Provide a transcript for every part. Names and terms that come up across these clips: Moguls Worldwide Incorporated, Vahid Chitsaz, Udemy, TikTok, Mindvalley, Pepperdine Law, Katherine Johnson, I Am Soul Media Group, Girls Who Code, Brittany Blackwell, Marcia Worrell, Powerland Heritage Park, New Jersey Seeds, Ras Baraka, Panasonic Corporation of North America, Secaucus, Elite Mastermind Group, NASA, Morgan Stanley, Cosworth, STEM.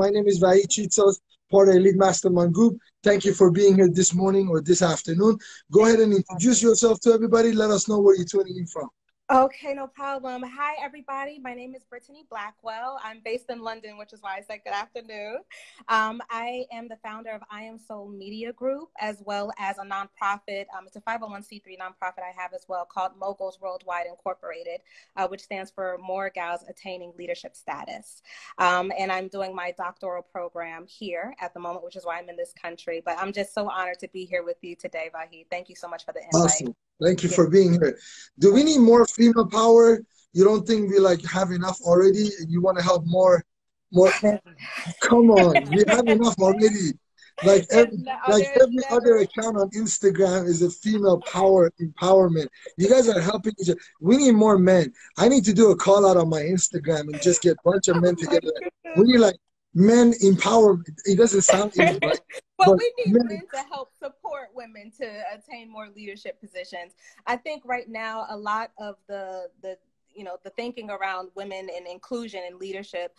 My name is Vahid Chitsaz, part of Elite Mastermind Group. Thank you for being here this morning or this afternoon. Go ahead and introduce yourself to everybody. Let us know where you're tuning in from. Okay, no problem. Hi, everybody. My name is Brittany Blackwell. I'm based in London, which is why I said good afternoon. I am the founder of I Am Soul Media Group, as well as a nonprofit. It's a 501c3 nonprofit I have as well called Moguls Worldwide Incorporated, which stands for More Gals Attaining Leadership Status. And I'm doing my doctoral program here at the moment, which is why I'm in this country. But I'm just so honored to be here with you today, Vahid. Thank you so much for the invite. Awesome. Thank you for being here. Do we need more female power? You don't think we like have enough already? You want to help more? Come on, we have enough already. Like every other account on Instagram is a female power empowerment. You guys are helping each other. We need more men. I need to do a call out on my Instagram and just get a bunch of men together. We need like men empowerment. It doesn't sound easy, right? But we need men to help support women to attain more leadership positions. I think right now a lot of the thinking around women and inclusion and leadership,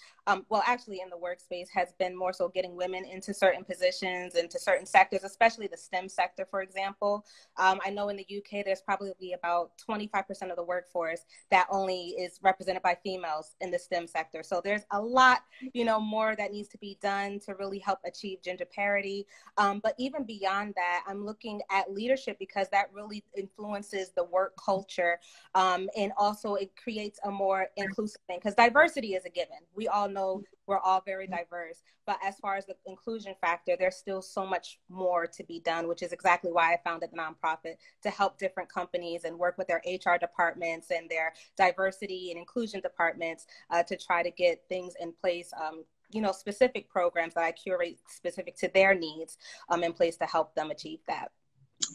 well, actually in the workspace has been more so getting women into certain positions, into certain sectors, especially the STEM sector, for example. I know in the UK, there's probably about 25% of the workforce that only is represented by females in the STEM sector. So there's a lot, more that needs to be done to really help achieve gender parity. But even beyond that, I'm looking at leadership because that really influences the work culture, and also it creates a more inclusive thing, because diversity is a given. We all know we're all very diverse, but as far as the inclusion factor, there's still so much more to be done, which is exactly why I founded the nonprofit to help different companies and work with their HR departments and their diversity and inclusion departments to try to get things in place, specific programs that I curate specific to their needs in place to help them achieve that.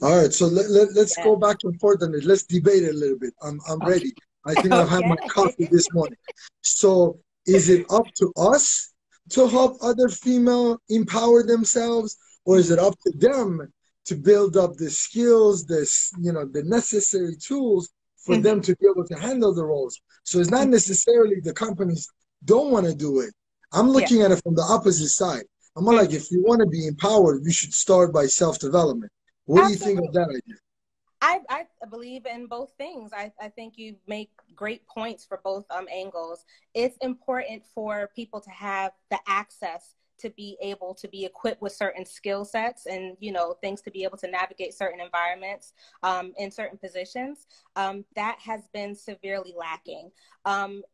All right, so let's go back and forth on it. Let's debate it a little bit. I'm ready. I think I've had my coffee this morning. So is it up to us to help other female empower themselves, or is it up to them to build up the skills, the necessary tools for them to be able to handle the roles? So it's not necessarily the companies don't want to do it. I'm looking at it from the opposite side. I'm like, if you want to be empowered, you should start by self-development. What Absolutely. Do you think of that idea? I believe in both things. I think you make great points for both angles. It's important for people to have the access to be able to be equipped with certain skill sets and, things to be able to navigate certain environments in certain positions. That has been severely lacking.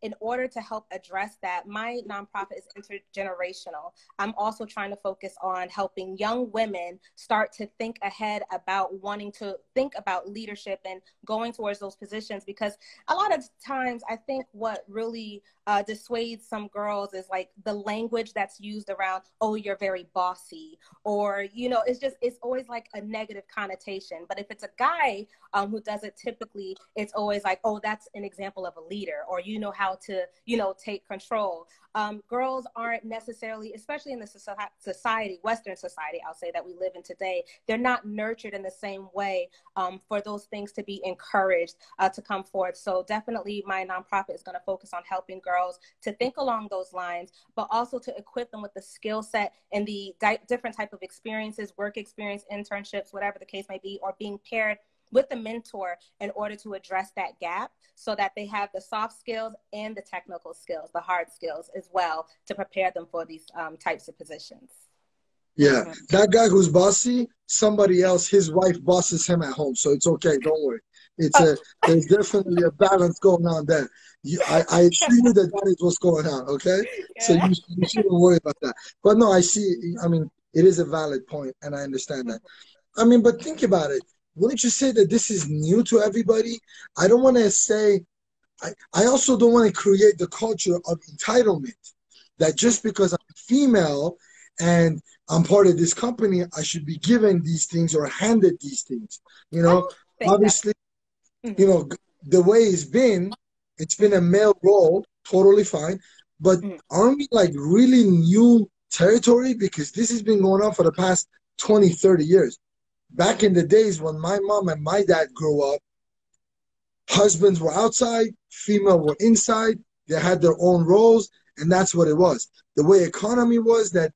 In order to help address that, my nonprofit is intergenerational. I'm also trying to focus on helping young women start to think ahead about wanting to think about leadership and going towards those positions, because a lot of times I think what really dissuades some girls is like the language that's used around, oh, you're very bossy, or it's always like a negative connotation. But if it's a guy who does it, typically it's always like, oh, that's an example of a leader, or you know how to take control. Girls aren't necessarily, especially in the society, Western society, I'll say, that we live in today, they're not nurtured in the same way for those things to be encouraged to come forth. So definitely my nonprofit is going to focus on helping girls to think along those lines, but also to equip them with the skill set and the different type of experiences, work experience, internships, whatever the case may be, or being paired with a mentor in order to address that gap so that they have the soft skills and the technical skills, the hard skills as well, to prepare them for these types of positions. Yeah, that guy who's bossy, somebody else, his wife bosses him at home, so it's okay, don't worry. There's definitely a balance going on there. I assure you that is what's going on, okay? Yeah. So you shouldn't worry about that. But no, it is a valid point, and I understand that. But think about it. Wouldn't you say that this is new to everybody? I don't want to say, I also don't want to create the culture of entitlement, that just because I'm female and I'm part of this company, I should be given these things or handed these things. Obviously, the way it's been a male role, totally fine. But aren't we like really new territory? Because this has been going on for the past 20, 30 years. Back in the days when my mom and my dad grew up, husbands were outside, female were inside. They had their own roles. And that's what it was. The way economy was that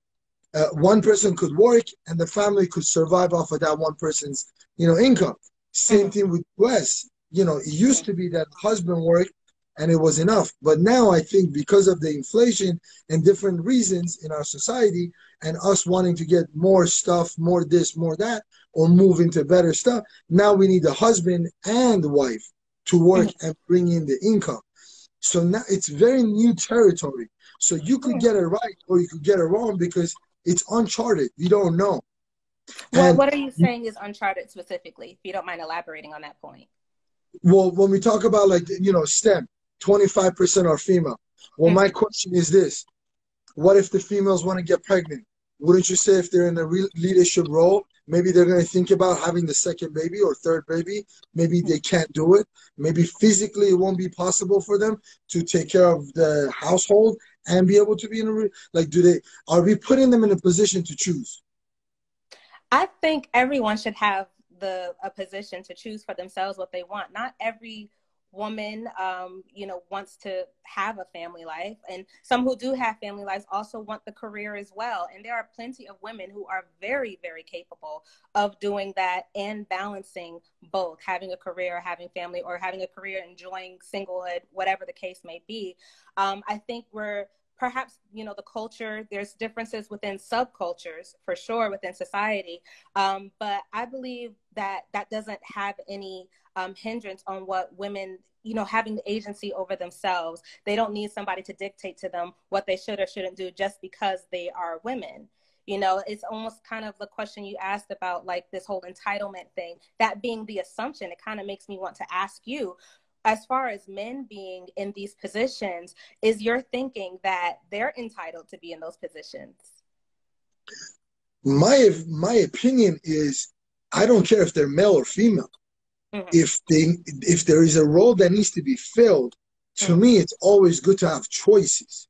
one person could work and the family could survive off of that one person's, income. Same thing with US. It used to be that husband worked and it was enough. But now I think because of the inflation and different reasons in our society and us wanting to get more stuff, more this, more that, or move into better stuff, now we need the husband and wife to work and bring in the income. So now it's very new territory. So you could get it right or you could get it wrong because it's uncharted. You don't know. Well, what are you saying is uncharted specifically, if you don't mind elaborating on that point? Well, when we talk about STEM, 25% are female. Well, my question is this. What if the females want to get pregnant? Wouldn't you say if they're in a leadership role, maybe they're going to think about having the second baby or third baby? Maybe they can't do it. Maybe physically it won't be possible for them to take care of the household and be able to be in a, are we putting them in a position to choose? I think everyone should have a position to choose for themselves what they want. Not every woman, wants to have a family life, and some who do have family lives also want the career as well. And there are plenty of women who are very, very capable of doing that and balancing both, having a career, having family, or having a career, enjoying singlehood, whatever the case may be. I think we're perhaps, the culture, there's differences within subcultures, for sure, within society. But I believe that that doesn't have any hindrance on what women, having the agency over themselves. They don't need somebody to dictate to them what they should or shouldn't do just because they are women. It's almost kind of the question you asked about, this whole entitlement thing, that being the assumption. It kind of makes me want to ask you, as far as men being in these positions, is your thinking that they're entitled to be in those positions? My opinion is, I don't care if they're male or female. If there is a role that needs to be filled, to me, it's always good to have choices.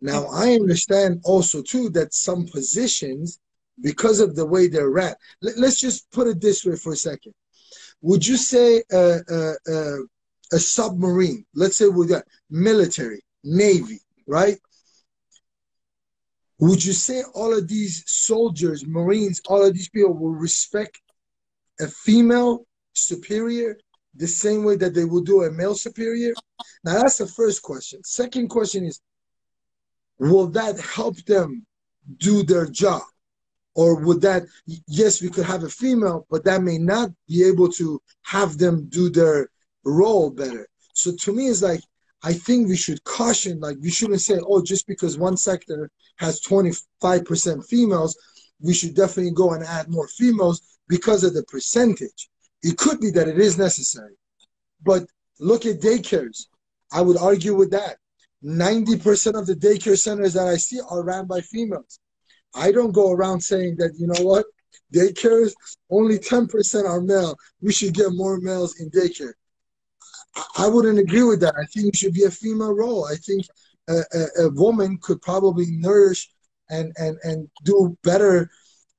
Now, I understand also too that some positions, because of the way they're ran, let's just put it this way for a second. Would you say a submarine, let's say with that military, Navy, right? Would you say all of these soldiers, Marines, all of these people will respect a female superior the same way that they would do a male superior? Now, that's the first question. Second question is, will that help them do their job? Or would that, yes, we could have a female, but that may not be able to have them do their role better. So to me, it's like, I think we should caution, we shouldn't say, oh, just because one sector has 25% females, we should definitely go and add more females because of the percentage. It could be that it is necessary. But look at daycares. I would argue with that. 90% of the daycare centers that I see are ran by females. I don't go around saying that, daycares, only 10% are male. We should get more males in daycare. I wouldn't agree with that. I think it should be a female role. I think a woman could probably nourish and do better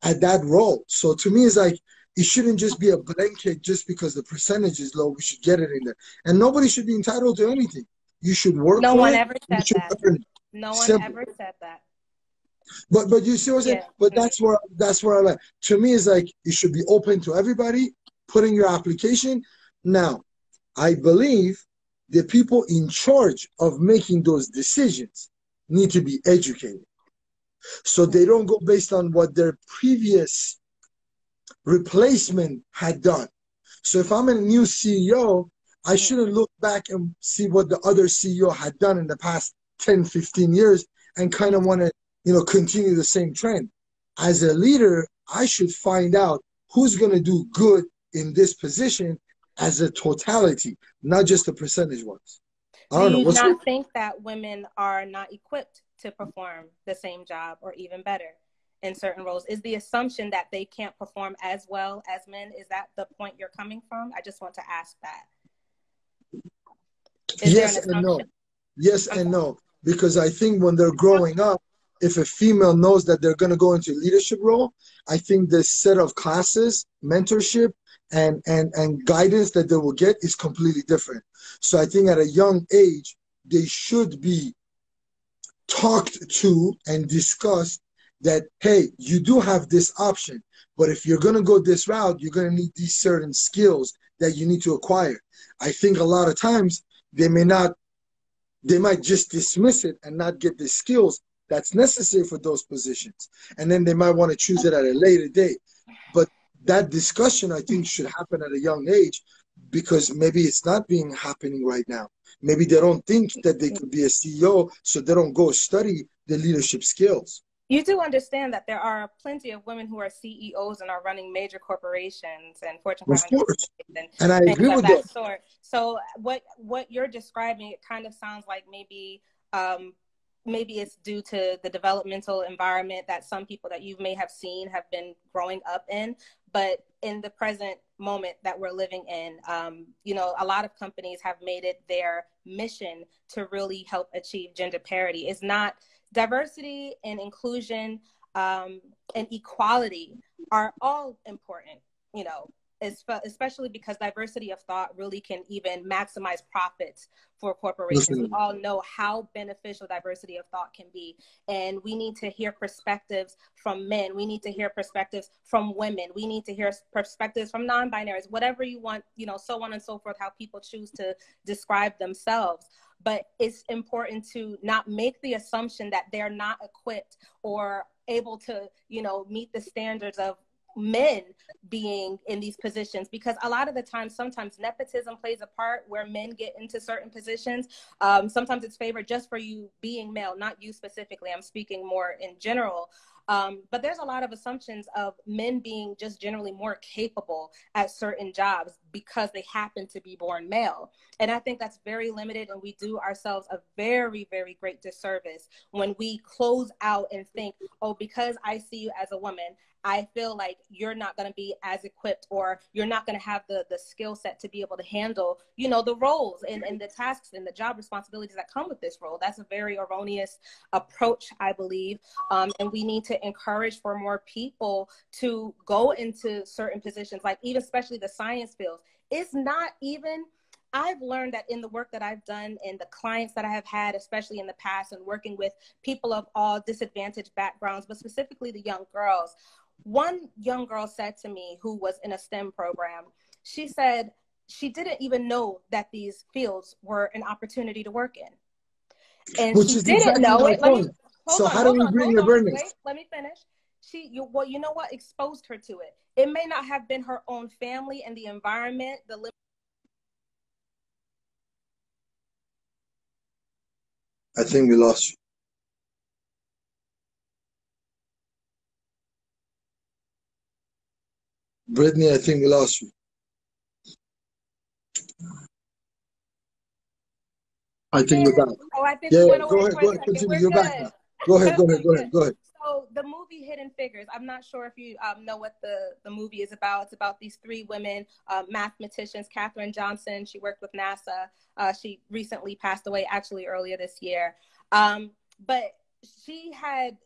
at that role. So to me, it's like, it shouldn't just be a blanket just because the percentage is low. We should get it in there. And nobody should be entitled to anything. You should work for it. No one ever said that. No one ever said that. But you see what I'm saying? But that's where I like. To me, it's like, it should be open to everybody, put in your application. Now, I believe the people in charge of making those decisions need to be educated. So they don't go based on what their previous replacement had done. So if I'm a new CEO, I shouldn't look back and see what the other CEO had done in the past 10, 15 years and kind of want to, continue the same trend. As a leader, I should find out who's going to do good in this position as a totality, not just the percentage ones. Do you not think that women are not equipped to perform the same job or even better in certain roles? Is the assumption that they can't perform as well as men? Is that the point you're coming from? I just want to ask that. Yes and no. Because I think when they're growing up, if a female knows that they're going to go into a leadership role, I think this set of classes, mentorship, and guidance that they will get is completely different. So I think at a young age, they should be talked to and discussed that, hey, you do have this option, but if you're going to go this route, you're going to need these certain skills that you need to acquire. I think a lot of times they might just dismiss it and not get the skills that's necessary for those positions. And then they might want to choose it at a later date. But that discussion, I think, should happen at a young age, because maybe it's not happening right now. Maybe they don't think that they could be a CEO, so they don't go study the leadership skills. You do understand that there are plenty of women who are CEOs and are running major corporations and Fortune 500 and I agree with that. So what you're describing, it kind of sounds like maybe it's due to the developmental environment that some people that you may have seen have been growing up in, but in the present moment that we're living in, a lot of companies have made it their mission to really help achieve gender parity. It's not diversity and inclusion and equality are all important, especially because diversity of thought really can even maximize profits for corporations. Listen. We all know how beneficial diversity of thought can be. And we need to hear perspectives from men. We need to hear perspectives from women. We need to hear perspectives from non-binaries, whatever you want, so on and so forth, how people choose to describe themselves. But it's important to not make the assumption that they're not equipped or able to, meet the standards of men being in these positions, because a lot of the time, sometimes nepotism plays a part where men get into certain positions. Sometimes it's favored just for you being male, not you specifically. I'm speaking more in general. But there's a lot of assumptions of men being just generally more capable at certain jobs because they happen to be born male. And I think that's very limited, and we do ourselves a very, very great disservice when we close out and think, oh, because I see you as a woman, I feel like you're not going to be as equipped, or you're not going to have the skill set to be able to handle, the roles and the tasks and the job responsibilities that come with this role. That's a very erroneous approach, I believe. And we need to encourage for more people to go into certain positions, like even especially the science fields. It's not even, I've learned that in the work that I've done and the clients that I have had, especially in the past, and working with people of all disadvantaged backgrounds, but specifically the young girls. One young girl said to me, who was in a STEM program, she said she didn't even know that these fields were an opportunity to work in. And which she didn't know it. So how do we bring awareness? Wait, let me finish. You know what exposed her to it? It may not have been her own family and the environment, I think we lost you. Brittany, I think we lost you. I think we're back. Oh, I think we went away. Go ahead, continue. You're back now. Go ahead. So the movie Hidden Figures, I'm not sure if you know what the movie is about. It's about these three women, mathematicians. Katherine Johnson, she worked with NASA. She recently passed away, actually earlier this year. But she had...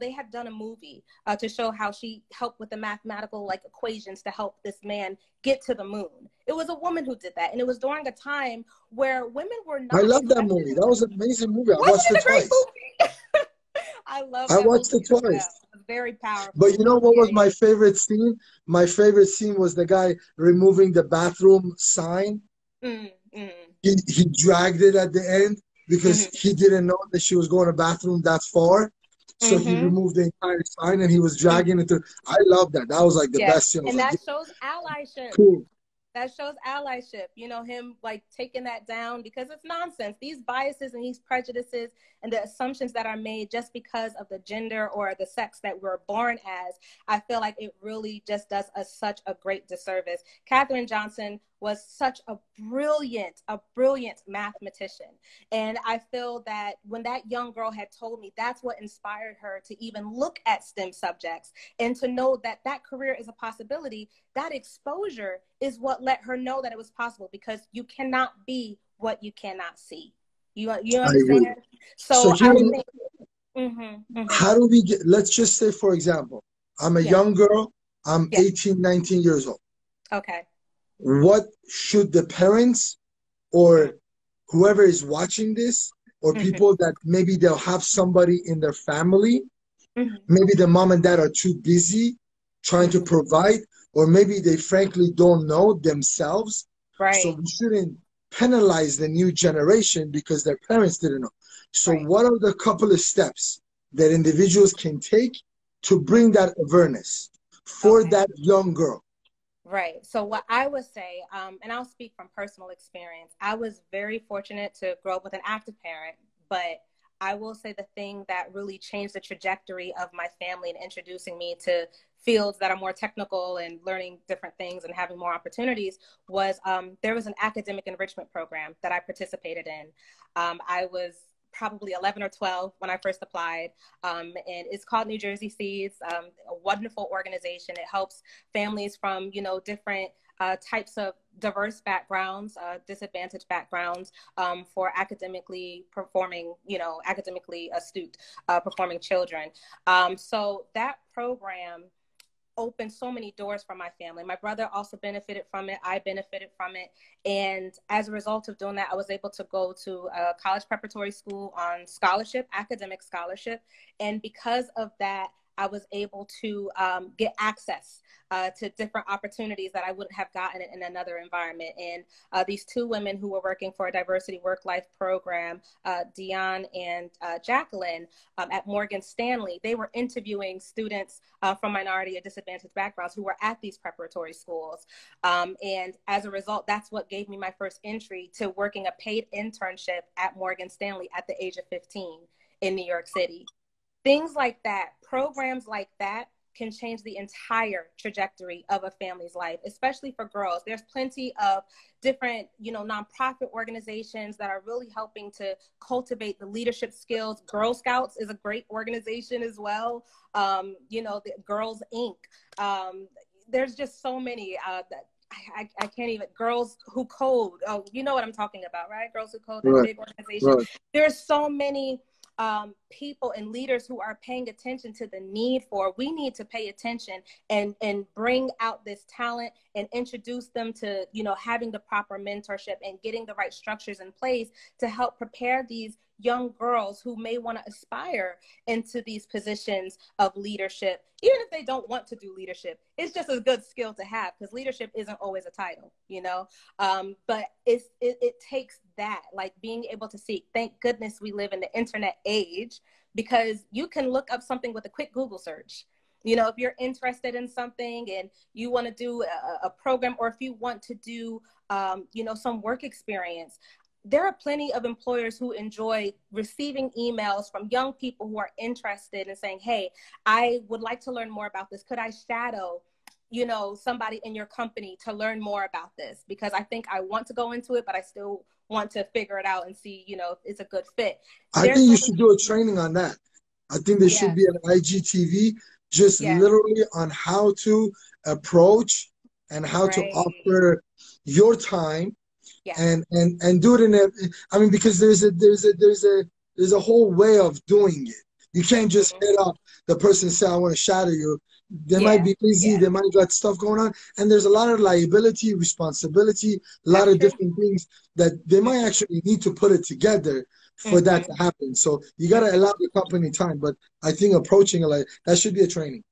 they had done a movie to show how she helped with the mathematical equations to help this man get to the moon. It was a woman who did that. And it was during a time where women were not. I love that movie. That was an amazing movie. I watched it twice. I watched it twice. Very powerful. But you know what was my favorite scene? My favorite scene was the guy removing the bathroom sign. Mm-hmm. He dragged it at the end because he didn't know that she was going to bathroom that far. So he removed the entire sign and he was dragging it through. I love that. That was like the best. And that shows allyship. Cool. That shows allyship. Him taking that down, because it's nonsense. These biases and these prejudices and the assumptions that are made just because of the gender or the sex that we're born as, I feel like it really just does us such a great disservice. Katherine Johnson was such a brilliant mathematician. And I feel that when that young girl had told me, that's what inspired her to even look at STEM subjects and to know that that career is a possibility. That exposure is what let her know that it was possible, because you cannot be what you cannot see. You understand? How do we get, let's just say, for example, I'm a young girl, I'm 18, 19 years old. Okay. What should the parents or whoever is watching this or people that maybe they'll have somebody in their family. Maybe the mom and dad are too busy trying to provide, or maybe they frankly don't know themselves. Right. So we shouldn't penalize the new generation because their parents didn't know. So what are the couple of steps that individuals can take to bring that awareness for that young girl? Right. So what I would say, and I'll speak from personal experience, I was very fortunate to grow up with an active parent, but I will say the thing that really changed the trajectory of my family and introducing me to fields that are more technical and learning different things and having more opportunities was there was an academic enrichment program that I participated in. I was probably 11 or 12 when I first applied, and it's called New Jersey Seeds, a wonderful organization. It helps families from, you know, different types of diverse backgrounds, disadvantaged backgrounds, for academically performing, you know, academically astute performing children. So that program opened so many doors for my family. My brother also benefited from it. I benefited from it. And as a result of doing that, I was able to go to a college preparatory school on scholarship, academic scholarship. And because of that, I was able to get access to different opportunities that I wouldn't have gotten in another environment. And these two women who were working for a diversity work-life program, Dion and Jacqueline at Morgan Stanley, they were interviewing students from minority or disadvantaged backgrounds who were at these preparatory schools. And as a result, that's what gave me my first entry to working a paid internship at Morgan Stanley at the age of 15 in New York City. Things like that, programs like that can change the entire trajectory of a family's life, especially for girls. There's plenty of different, you know, nonprofit organizations that are really helping to cultivate the leadership skills. Girl Scouts is a great organization as well. You know, the Girls Inc. There's just so many that I can't even, Girls Who Code. Oh, you know what I'm talking about, right? Girls Who Code, that big organization. Right. There's so many people and leaders who are paying attention to the need for, we need to pay attention and bring out this talent and introduce them to, you know, having the proper mentorship and getting the right structures in place to help prepare these young girls who may want to aspire into these positions of leadership. Even if they don't want to do leadership, it's just a good skill to have because leadership isn't always a title, you know, but it takes that, like being able to see, thank goodness we live in the internet age, because you can look up something with a quick Google search. You know, if you're interested in something and you want to do a program, or if you want to do, you know, some work experience, there are plenty of employers who enjoy receiving emails from young people who are interested in saying, hey, I would like to learn more about this. Could I shadow, you know, somebody in your company to learn more about this? Because I think I want to go into it, but I still want to figure it out and see, you know, if it's a good fit. I think you should do a training on that. I think there should be an IGTV just literally on how to approach and how to offer your time. And do it in a, I mean, because there's a whole way of doing it. You can't just hit up the person and say, I want to shadow you. They might be busy. They might got stuff going on. And there's a lot of liability, responsibility, a lot of different things that they might actually need to put it together for that to happen. So you got to allow the company time. But I think approaching it like that should be a training.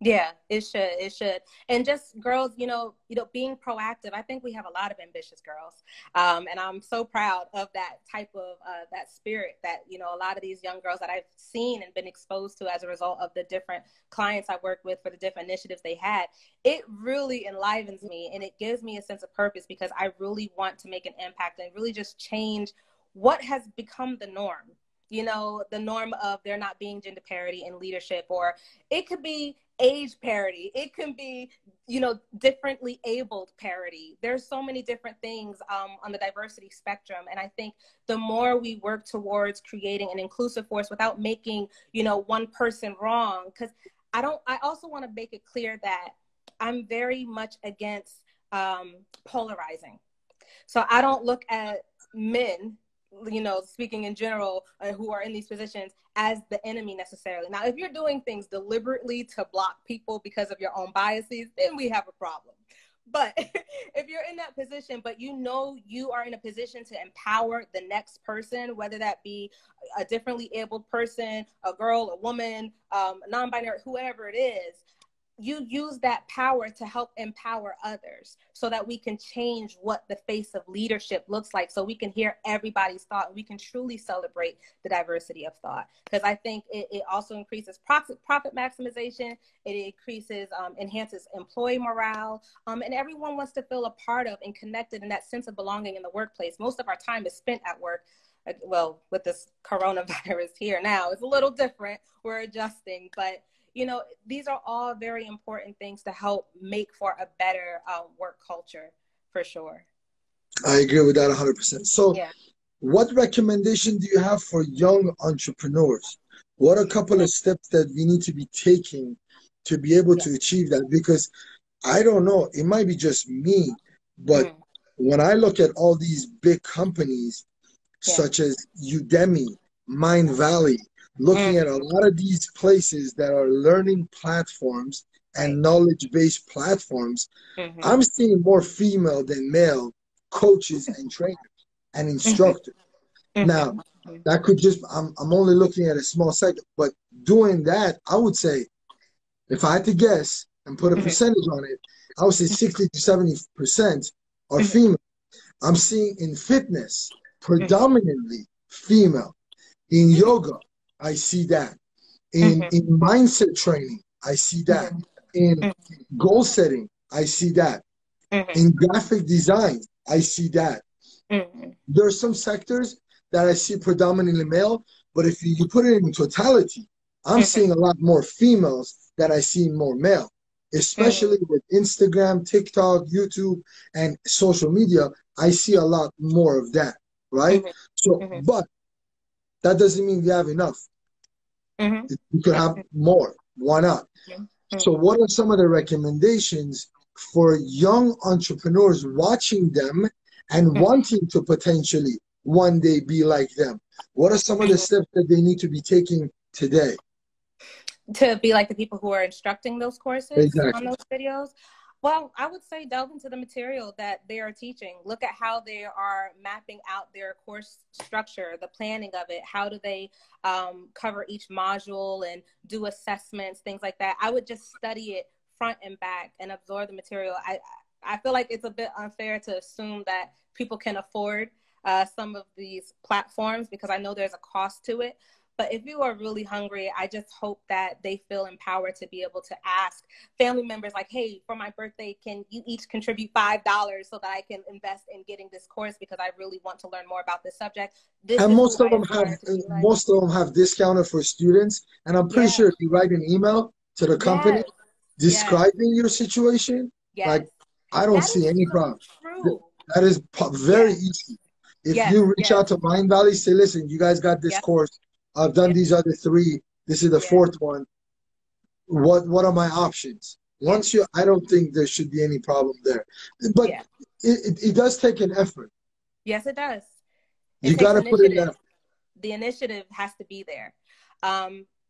Yeah, it should. And just girls, you know, being proactive. I think we have a lot of ambitious girls. And I'm so proud of that type of, that spirit that, you know, a lot of these young girls that I've seen and been exposed to as a result of the different clients I work with for the different initiatives they had, it really enlivens me and it gives me a sense of purpose because I really want to make an impact and really just change what has become the norm. You know, the norm of there not being gender parity in leadership, or it could be age parity. It can be, you know, differently abled parity. There's so many different things on the diversity spectrum. And I think the more we work towards creating an inclusive force without making, you know, one person wrong, because I also want to make it clear that I'm very much against polarizing. So I don't look at men, you know, speaking in general, who are in these positions as the enemy necessarily. Now, if you're doing things deliberately to block people because of your own biases, then we have a problem. But if you're in that position, but you know you are in a position to empower the next person, whether that be a differently abled person, a girl, a woman, non-binary, whoever it is, you use that power to help empower others so that we can change what the face of leadership looks like, so we can hear everybody's thought and we can truly celebrate the diversity of thought. Because I think it also increases profit maximization, it increases, enhances employee morale, and everyone wants to feel a part of and connected in that sense of belonging in the workplace. Most of our time is spent at work. Well, with this coronavirus here now, it's a little different. We're adjusting, but you know, these are all very important things to help make for a better work culture, for sure. I agree with that 100%. So yeah. What recommendation do you have for young entrepreneurs? What are a couple of steps that we need to be taking to be able to achieve that? Because I don't know, it might be just me, but when I look at all these big companies, such as Udemy, Mindvalley, looking at a lot of these places that are learning platforms and knowledge-based platforms, I'm seeing more female than male coaches and trainers and instructors. Now, that could just, I'm only looking at a small segment, but doing that, I would say, if I had to guess and put a percentage on it, I would say 60 to 70% are female. I'm seeing in fitness, predominantly female. In yoga, I see that. In mindset training, I see that. In goal setting, I see that. In graphic design, I see that. There are some sectors that I see predominantly male, but if you put it in totality, I'm seeing a lot more females than I see more male, especially with Instagram, TikTok, YouTube, and social media. I see a lot more of that, right? So, but that doesn't mean we have enough. You could have more. Why not? So what are some of the recommendations for young entrepreneurs watching them and wanting to potentially one day be like them? What are some of the steps that they need to be taking today? To be like the people who are instructing those courses on those videos? Well, I would say delve into the material that they are teaching. Look at how they are mapping out their course structure, the planning of it. How do they cover each module and do assessments, things like that. I would just study it front and back and absorb the material. I feel like it's a bit unfair to assume that people can afford some of these platforms, because I know there's a cost to it. But if you are really hungry, I just hope that they feel empowered to be able to ask family members, like, hey, for my birthday, can you each contribute $5 so that I can invest in getting this course, because I really want to learn more about this subject. And most of them have discounted for students. And I'm pretty sure if you write an email to the company describing your situation, like, I don't see any problem. That is very easy. If you reach out to Mindvalley, say, listen, you guys got this course. I've done these other three. This is the fourth one. What are my options? Once you, I don't think there should be any problem there. But it does take an effort. Yes, it does. You got to put in effort. The initiative has to be there.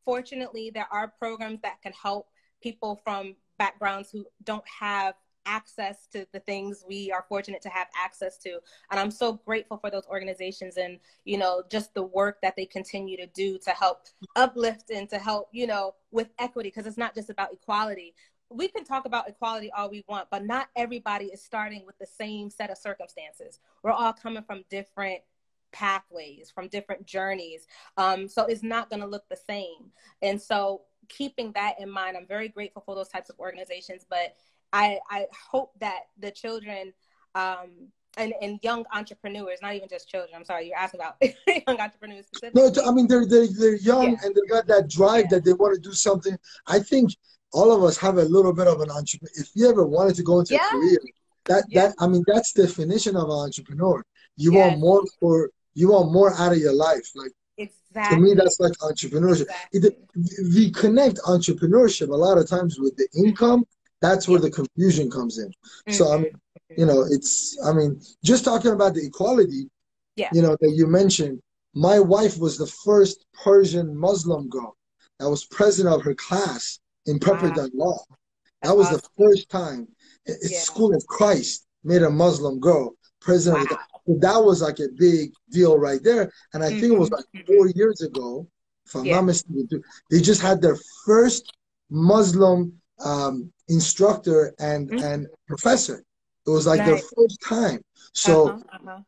Fortunately, there are programs that can help people from backgrounds who don't have access to the things we are fortunate to have access to, and I'm so grateful for those organizations, and you know, just the work that they continue to do to help uplift and to help, you know, with equity, because it's not just about equality. We can talk about equality all we want, but not everybody is starting with the same set of circumstances. We're all coming from different pathways, from different journeys, so it's not going to look the same. And so keeping that in mind, I'm very grateful for those types of organizations. But I hope that the children and young entrepreneurs, not even just children, I'm sorry, you're asking about young entrepreneurs specifically. No, I mean, they're young and they've got that drive that they want to do something. I think all of us have a little bit of an entrepreneur. If you ever wanted to go into a career, that I mean, that's the definition of an entrepreneur. You want more for, you want more out of your life. Like, to me, that's like entrepreneurship. We connect entrepreneurship a lot of times with the income. That's where the confusion comes in. So, I mean, you know, it's, I mean, just talking about the equality, you know, that you mentioned, my wife was the first Persian Muslim girl that was president of her class in Pepperdine Law. That was the first time School of Christ made a Muslim girl president. Wow. So that was like a big deal right there. And I think it was like 4 years ago, if I'm not mistaken, they just had their first Muslim instructor and professor. It was like their first time. So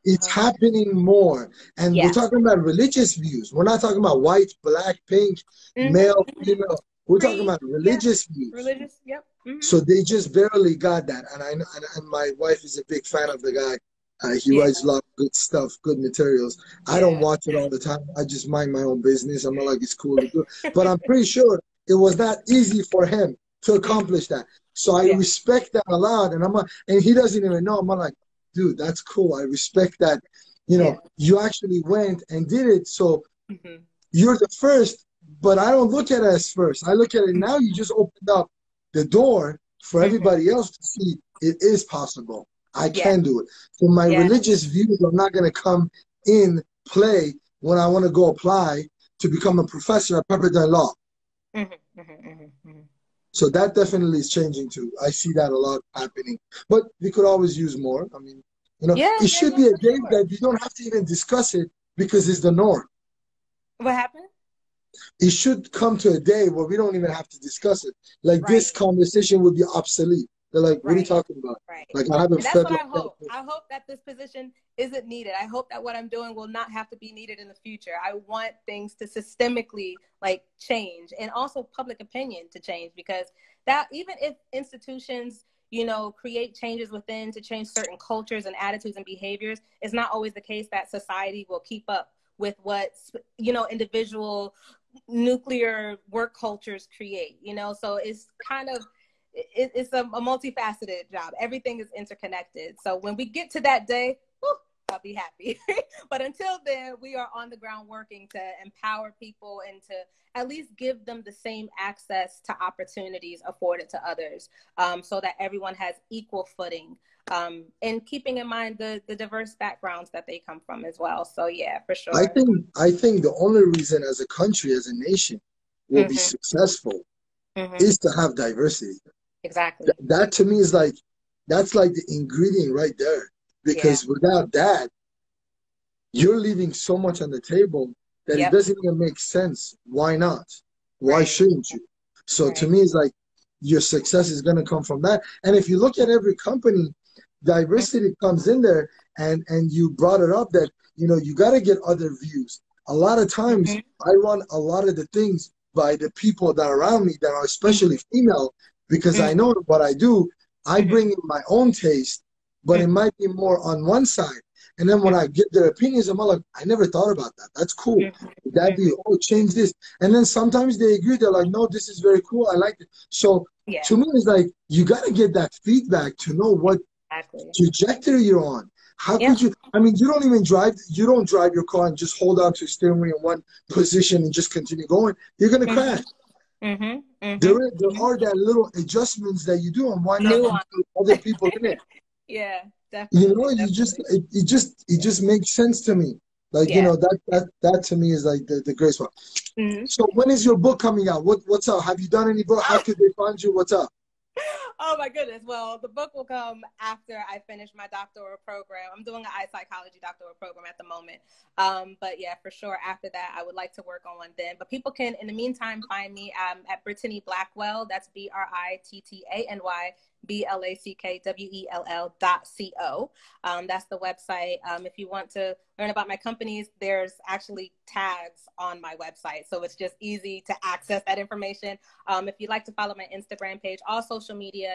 it's happening more. And we're talking about religious views. We're not talking about white, black, pink, male, female. We're talking about religious views. Religious, so they just barely got that. And I know, and my wife is a big fan of the guy. He writes a lot of good stuff, good materials. I don't watch it all the time. I just mind my own business. I'm not like it's cool to do. But I'm pretty sure it was not easy for him to accomplish that. So I respect that a lot. And I'm like, and he doesn't even know. I'm like, dude, that's cool. I respect that. You know, you actually went and did it. So you're the first, but I don't look at it as first. I look at it now. You just opened up the door for everybody else to see it is possible. I can do it. So my religious views are not going to come in play when I want to go apply to become a professor at Pepperdine Law. So that definitely is changing too. I see that a lot happening. But we could always use more. I mean, you know, it should be a game that you don't have to even discuss it because it's the norm. What happened? It should come to a day where we don't even have to discuss it. Like this conversation would be obsolete. They're like, what are you talking about? Like, I haven't. That's what I hope. I hope that this position isn't needed. I hope that what I'm doing will not have to be needed in the future. I want things to systemically like change, and also public opinion to change, because that even if institutions, you know, create changes within to change certain cultures and attitudes and behaviors, it's not always the case that society will keep up with what, you know, individual nuclear work cultures create, you know. So it's kind of, it's a multifaceted job. Everything is interconnected. So when we get to that day, whew, I'll be happy. But until then, we are on the ground working to empower people and to at least give them the same access to opportunities afforded to others, so that everyone has equal footing, and keeping in mind the diverse backgrounds that they come from as well. So yeah, for sure. I think the only reason as a country, as a nation, will be successful is to have diversity. Exactly. That to me is like, that's like the ingredient right there. Because without that, you're leaving so much on the table that it doesn't even make sense. Why not? Why shouldn't you? So to me, it's like your success is going to come from that. And if you look at every company, diversity comes in there. And you brought it up that, you know, you got to get other views. A lot of times I run a lot of the things by the people that are around me that are especially female. Because I know what I do, I bring in my own taste, but it might be more on one side. And then when I get their opinions, I'm like, I never thought about that. That's cool. That'd be, oh, change this. And then sometimes they agree. They're like, no, this is very cool. I like it. So to me, it's like, you got to get that feedback to know what trajectory you're on. How could you, I mean, you don't drive your car and just hold on to the steering wheel in one position and just continue going. You're going to crash. There are that little adjustments that you do, and why not include other people in it? Yeah, definitely. You know, you just it just makes sense to me. Like you know, that to me is like the greatest one. So when is your book coming out? What's up? Have you done any book? How could they find you? What's up? Oh my goodness. Well, the book will come after I finish my doctoral program. I'm doing an eye psychology doctoral program at the moment. But yeah, for sure. After that, I would like to work on one then. But people can, in the meantime, find me at Brittany Blackwell. That's BrittanyBlackwell.co. That's the website. If you want to learn about my companies, there's actually tags on my website. So it's just easy to access that information. If you'd like to follow my Instagram page, all social media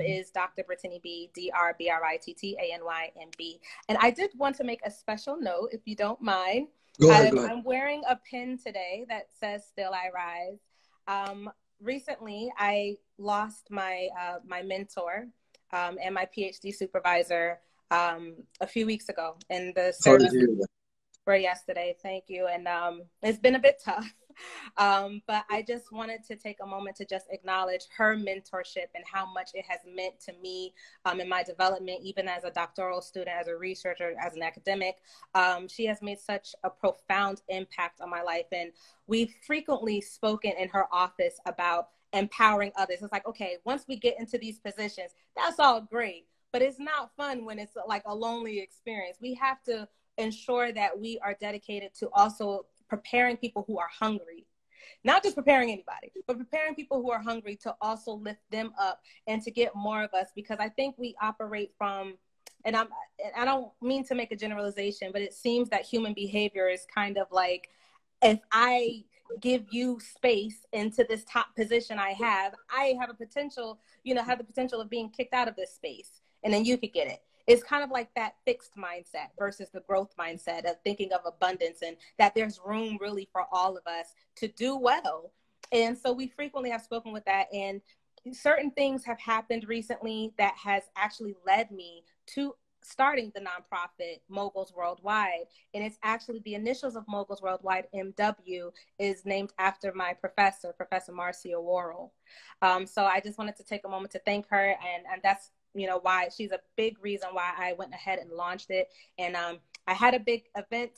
is Dr. Brittany B, DrBrittanyAnymb. And I did want to make a special note, if you don't mind. Go ahead. I'm wearing a pin today that says Still I Rise. Recently, I lost my my mentor and my PhD supervisor a few weeks ago, and the ceremonies were yesterday. Thank you, and it's been a bit tough, but I just wanted to take a moment to just acknowledge her mentorship and how much it has meant to me in my development, even as a doctoral student, as a researcher, as an academic. She has made such a profound impact on my life, and we've frequently spoken in her office about empowering others. It's like, okay, once we get into these positions, that's all great, but it's not fun when it's like a lonely experience. We have to ensure that we are dedicated to also preparing people who are hungry, not just preparing anybody, but preparing people who are hungry to also lift them up and to get more of us. Because I think we operate from, and I don't mean to make a generalization, but it seems that human behavior is kind of like, if I give you space into this top position I have a potential, you know, have the potential of being kicked out of this space, and then you could get it. It's kind of like that fixed mindset versus the growth mindset of thinking of abundance, and that there's room really for all of us to do well. And so we frequently have spoken with that, and certain things have happened recently that has actually led me to starting the nonprofit Moguls Worldwide. And it's actually the initials of Moguls Worldwide, MW, is named after my professor, Professor Marcia Worrell. So I just wanted to take a moment to thank her, and that's, you know, why she's a big reason why I went ahead and launched it. And I had a big event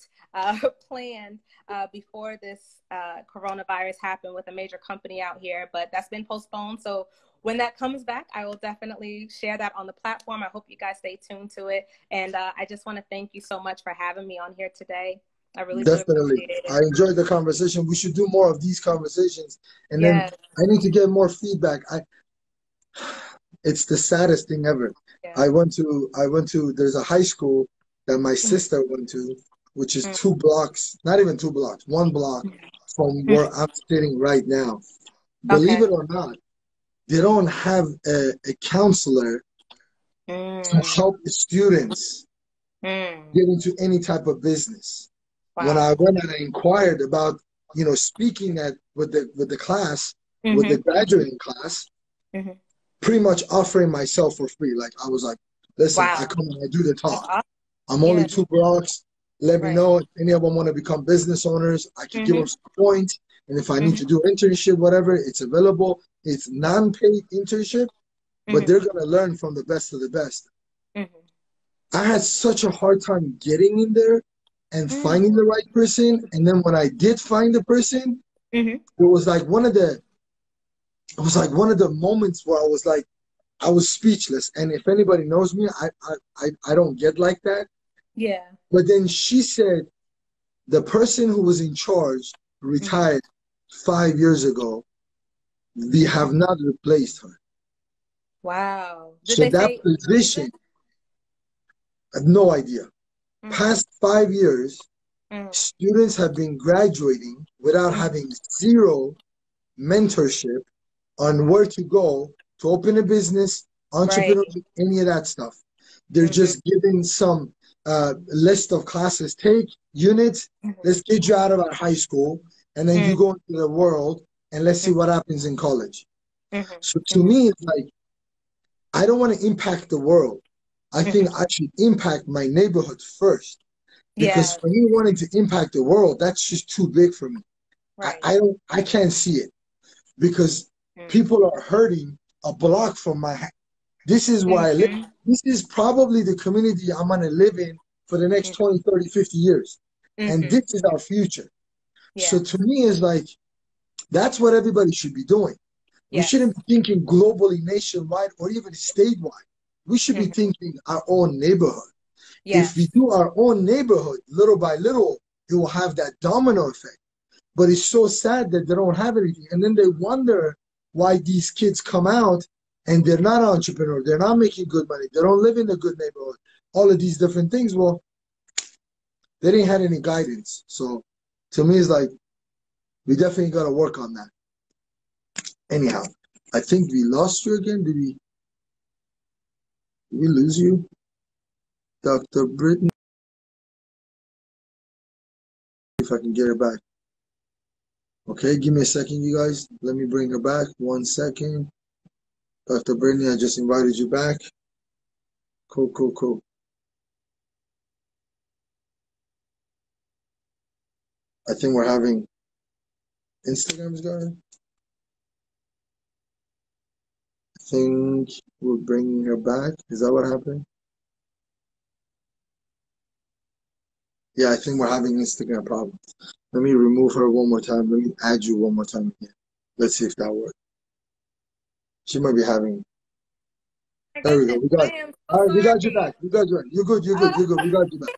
planned before this coronavirus happened with a major company out here, but that's been postponed. So when that comes back, I will definitely share that on the platform. I hope you guys stay tuned to it. And I just want to thank you so much for having me on here today. I really appreciate it. I enjoyed the conversation. We should do more of these conversations. And yes, then I need to get more feedback. It's the saddest thing ever. Yeah. I went to, there's a high school that my sister went to, which is 2 blocks, not even 2 blocks, 1 block from where I'm sitting right now. Believe it or not, they don't have a counselor to help the students get into any type of business. Wow. When I went and I inquired about, you know, speaking at with the class, with the graduating class, pretty much offering myself for free. Like, I was like, listen, I come and I do the talk. I'm only 2 blocks. Let me know if any of them want to become business owners. I can give them some points. And if I need to do internship, whatever, it's available. It's non-paid internship, but they're going to learn from the best of the best. I had such a hard time getting in there and finding the right person. And then when I did find the person, it was like one of the moments where I was like, I was speechless. And if anybody knows me, I don't get like that. Yeah. But then she said, the person who was in charge retired 5 years ago. We have not replaced her. Wow. So that position, I have no idea. Past 5 years, students have been graduating without having zero mentorship on where to go to open a business, entrepreneurship, any of that stuff. They're just giving some list of classes, take units, let's get you out of our high school, and then you go into the world, and let's see what happens in college. So to me, it's like, I don't want to impact the world. I think I should impact my neighborhood first. Because for me wanting to impact the world, that's just too big for me. Right. I can't see it. Because people are hurting a block from my house. This is why I live. This is probably the community I'm going to live in for the next 20, 30, 50 years. And this is our future. Yeah. So to me, it's like, that's what everybody should be doing. Yes. We shouldn't be thinking globally, nationwide, or even statewide. We should be thinking our own neighborhood. Yes. If we do our own neighborhood, little by little, it will have that domino effect. But it's so sad that they don't have anything. And then they wonder why these kids come out and they're not entrepreneurs. They're not making good money. They don't live in a good neighborhood. All of these different things. Well, they didn't have any guidance. So to me, it's like, we definitely got to work on that. Anyhow, I think we lost you again. Did we lose you? Dr. Brittany? If I can get her back. Okay, give me a second, you guys. Let me bring her back. 1 second. Dr. Brittany, I just invited you back. Cool, cool, cool. I think we're having... Instagram's going. I think we're bringing her back. Is that what happened? Yeah, I think we're having Instagram problems. Let me remove her one more time. Let me add you one more time here. Let's see if that works. She might be having. There we go. We got you. All right, we got you back. We got you. You're good. You're good. You're good. We got you back.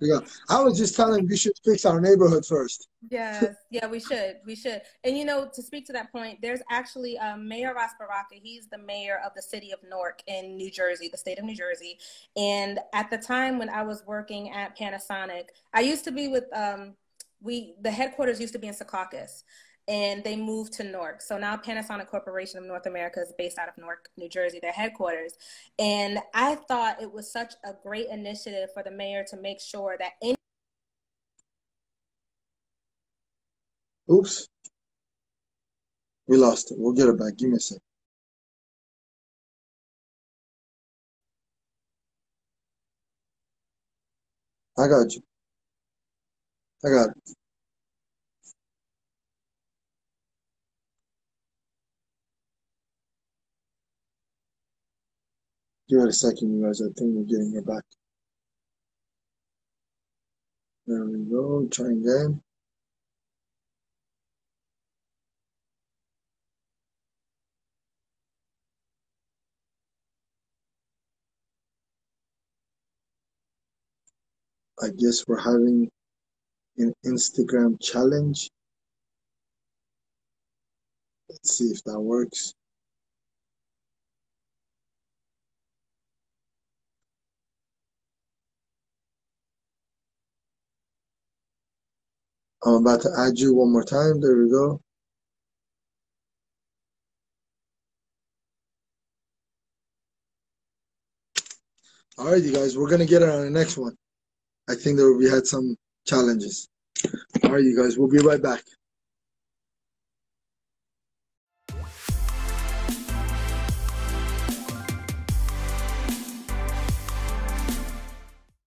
We got. I was just telling we should fix our neighborhood first. Yes. Yeah, we should. We should. And you know, to speak to that point, there's actually Mayor Ras Baraka. He's the mayor of the city of Newark in New Jersey, the state of New Jersey. And at the time when I was working at Panasonic, I used to be with the headquarters used to be in Secaucus. And they moved to Newark. So now Panasonic Corporation of North America is based out of Newark, New Jersey, their headquarters. And I thought it was such a great initiative for the mayor to make sure that any. Oops. We lost it. We'll get it back. Give me a second. I got you. I got it. Give it a second, you guys. I think we're getting it back. There we go. Try again. I guess we're having an Instagram challenge. Let's see if that works. I'm about to add you one more time. There we go. All right, you guys, we're going to get it on the next one. I think we had some challenges. All right, you guys, we'll be right back.